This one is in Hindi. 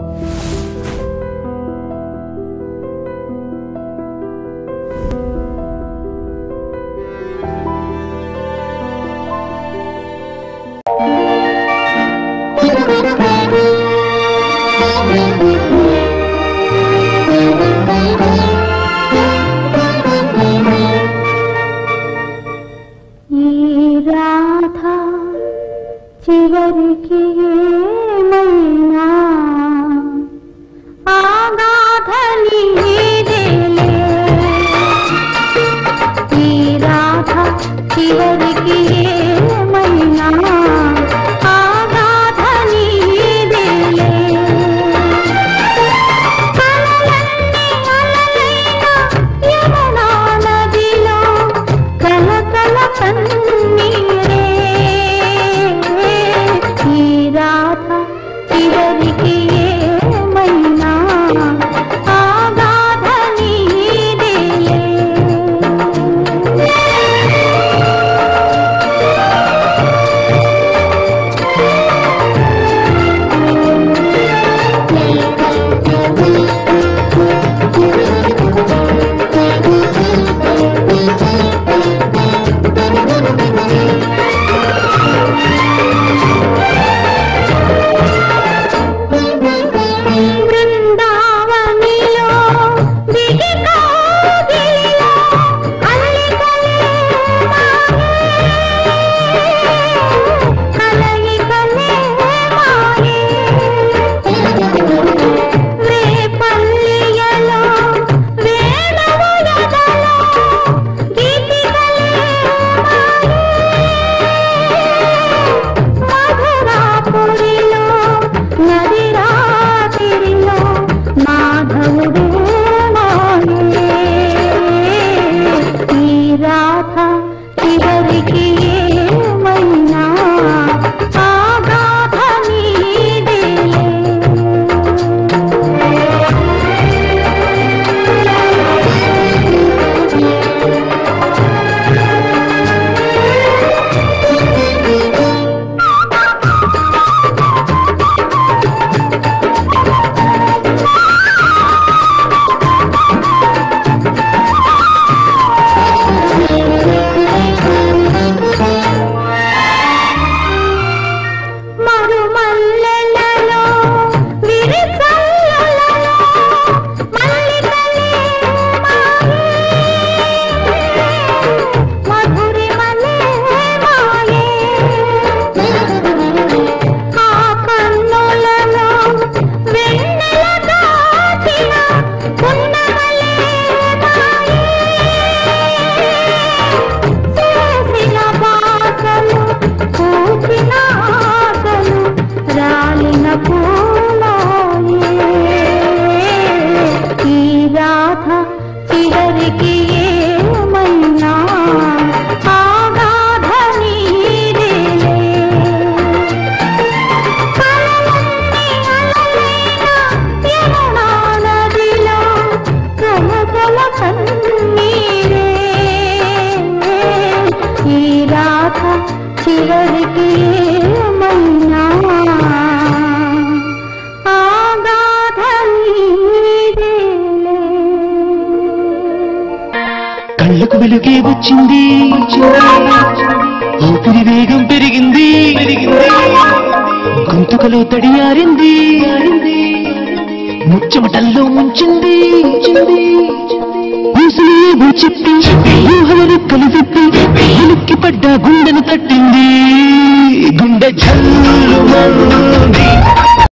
चिवरकी मैना आगा धनी दे ले, ई राधा चिवरकी मैना आगा धनी दे ले, कललन्नी अललैना यमुना नदिलो कल कल कन्नी ऊपरी वेगम गुंतुकलो तड़ियारिंदी मुच्चमटल्लो मुंचिंदी पड्डा गुंडनु तट्टिंदी गुंडे झल्लुमल्लु